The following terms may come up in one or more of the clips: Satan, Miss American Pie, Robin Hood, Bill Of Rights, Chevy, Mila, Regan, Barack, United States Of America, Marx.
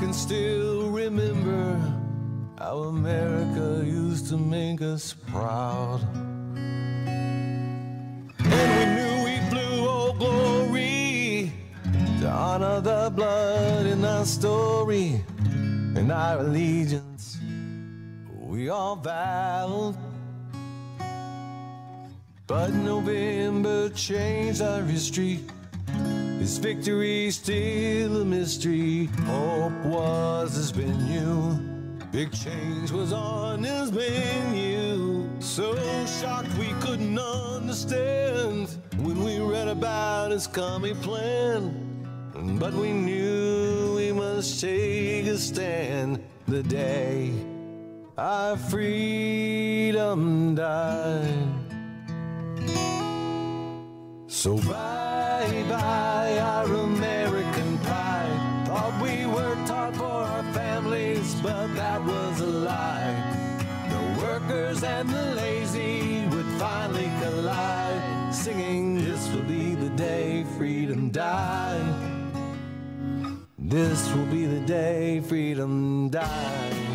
can still remember how America used to make us proud. And we knew we flew Old Glory to honor the blood in our story and our allegiance we all vowed. But November changed our history. Is victory still a mystery? Hope was his venue. Big change was on his menu. So shocked we couldn't understand when we read about his commie plan. But we knew we must take a stand the day our freedom died. So bye-bye our American pie. Thought we worked hard for our families, but that was a lie. The workers and the lazy would finally collide, singing this will be the day freedom died. This will be the day freedom died.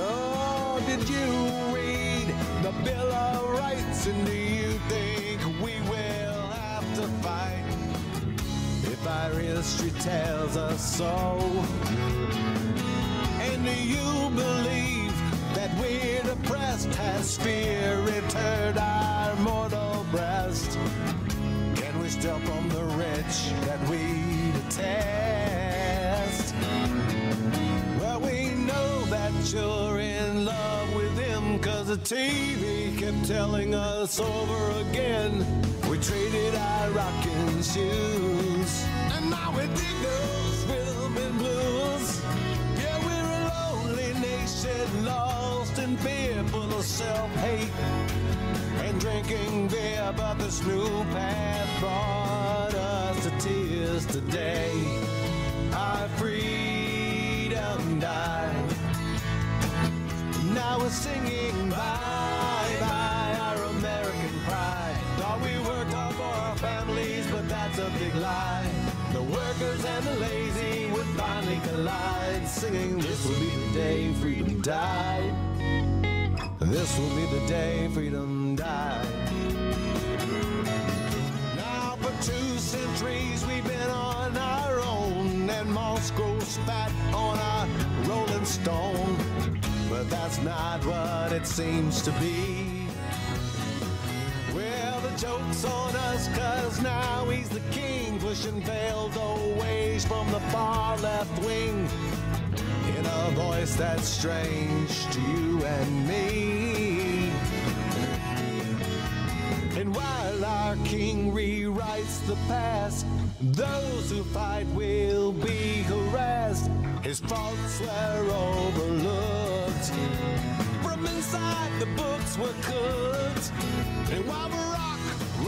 Oh, did you read the Bill of Rights, and do you think fight if our history tells us so? And do you believe that we're depressed? Has fear returned our mortal breast? Can we step on the rich that we detest? Well, we know that you're in love with him, 'cause the TV kept telling us over again. We traded our rockin' shoes, and now we dig those rhythm and blues. Yeah, we're a lonely nation, lost in fear, full of self-hate and drinking beer. But this new path brought us to tears today. Our freedom died. Now we're singing bye-bye our American pride. Thought we worked hard for our families, but that's a big lie. The workers and the lazy would finally collide, singing this will be the day freedom died. This will be the day freedom died. Now for 2 centuries we've been on our own, and moss grows fat on our rolling stone. But that's not what it seems to be. Well, the joke's on us, 'cause now he's the king, pushing veiled always from the far left wing, in a voice that's strange to you and me. And while our king rewrites the past, those who fight will be harassed. His faults were overlooked. From inside the books were cooked. And while Barack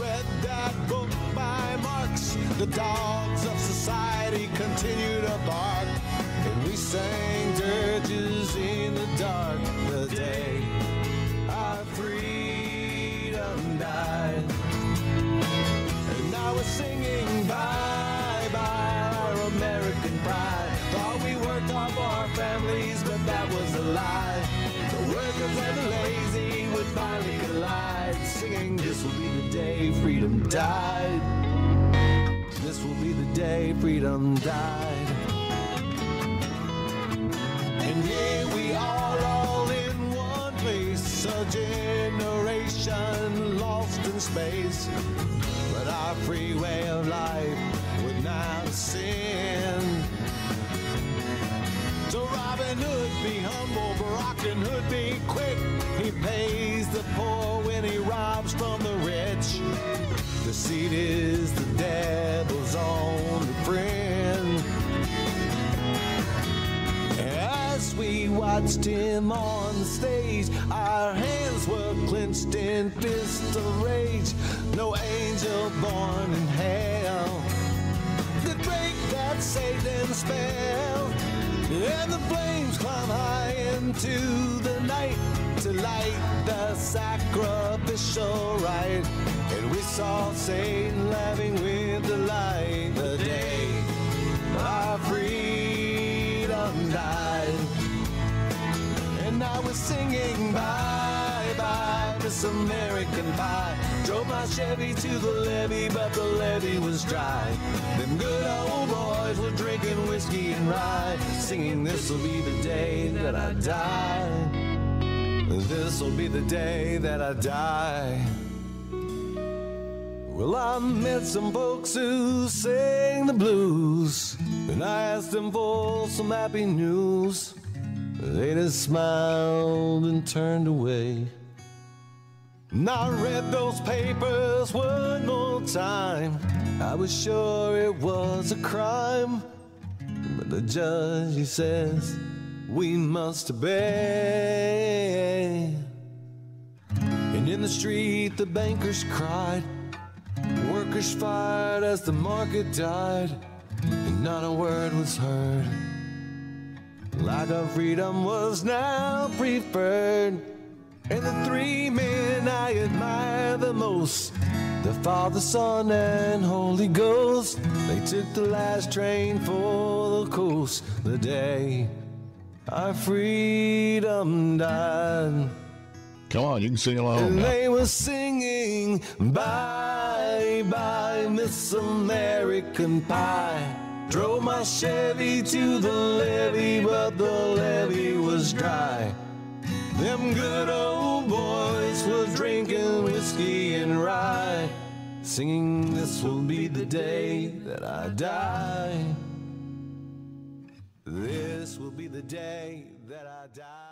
read that book by Marx, the dogs of society continue to bark. And we sang dirges in the dark the day our freedom died. And now we're singing bye-bye our American pride. Thought we worked hard for our families, but that was a lie. The workers and the lazy would finally collide, singing this will be the day freedom died. This will be the day freedom died. And here we are all in one place, a generation lost in space. But our free way of life would not sin. So Robin Hood be humble, Barack and Hood be quick. He pays the poor when he robs from the rich. Deceit is the devil's only friend. As we watched him on the stage, our hands were clenched in fists of rage. No angel born in hell could break that Satan's spell. And the flames climb high into the night to light the sacrificial rite. And we saw Satan laughing with delight the day our freedom. my Chevy to the levee, but the levee was dry. Them good old boys were drinking whiskey and rye, singing this'll be the day that I die. This'll be the day that I die. Well, I met some folks who sang the blues, and I asked them for some happy news. They just smiled and turned away. And I read those papers one more time. I was sure it was a crime, but the judge, he says, we must obey. And in the street the bankers cried, workers fired as the market died, and not a word was heard. Like our freedom was now preferred. And the three men I admire the most, the Father, Son, and Holy Ghost, they took the last train for the coast the day our freedom died. Come on, you can sing along. And they were singing, bye, bye, Miss American Pie. Drove my Chevy to the levee, but the levee was dry. Them good old boys were drinking whiskey and rye, singing this will be the day that I die. This will be the day that I die.